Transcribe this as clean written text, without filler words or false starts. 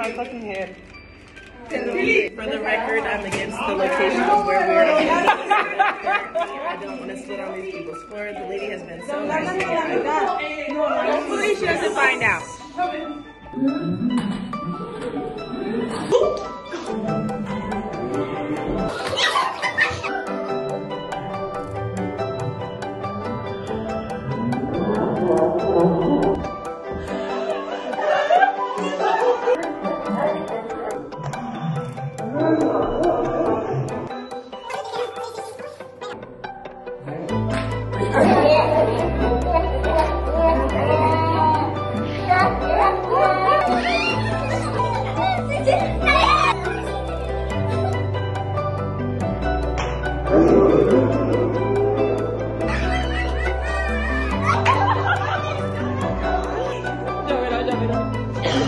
my fucking head. For the record, I'm against the location of where we are. I don't want to sit on these people's floors. The lady has been so nice. Hopefully she doesn't find out.